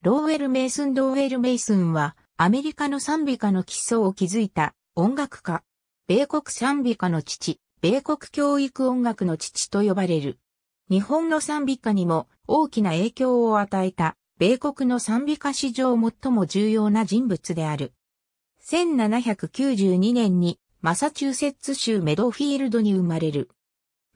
ローウェル・メイスン・ローウェル・メイスンは、アメリカの賛美歌の基礎を築いた音楽家。米国賛美歌の父、米国教育音楽の父と呼ばれる。日本の賛美歌にも大きな影響を与えた、米国の賛美歌史上最も重要な人物である。1792年にマサチューセッツ州メドウフィールドに生まれる。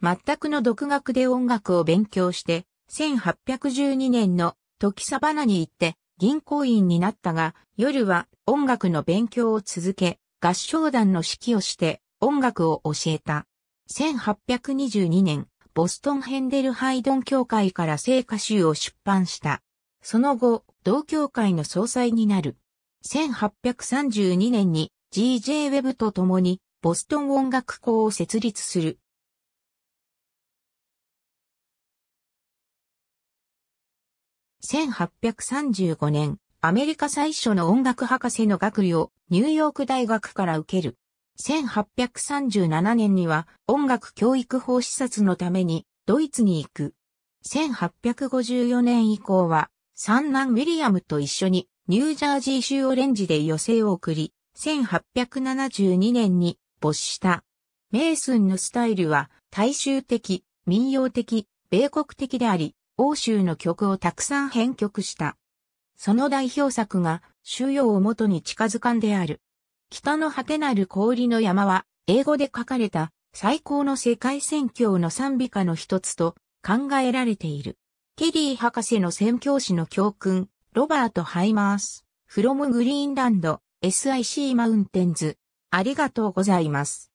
全くの独学で音楽を勉強して、1812年の時サバナに行って銀行員になったが、夜は音楽の勉強を続け、合唱団の指揮をして音楽を教えた。1822年、ボストンヘンデルハイドン教会から聖歌集を出版した。その後、同教会の総裁になる。1832年に G.J. ウェブと共にボストン音楽校を設立する。1835年、アメリカ最初の音楽博士の学位をニューヨーク大学から受ける。1837年には音楽教育法視察のためにドイツに行く。1854年以降は三男ウィリアムと一緒にニュージャージー州オレンジで余生を送り、1872年に没した。メイスンのスタイルは大衆的、民謡的、米国的であり、欧州の曲をたくさん編曲した。その代表作が主要を元に近づかんである。北の果てなる氷の山は英語で書かれた最高の世界宣教の賛美歌の一つと考えられている。ケリー博士の宣教師の教訓、ロバート・ハイマース、フロム・グリーンランド、SIC マウンテンズ。ありがとうございます。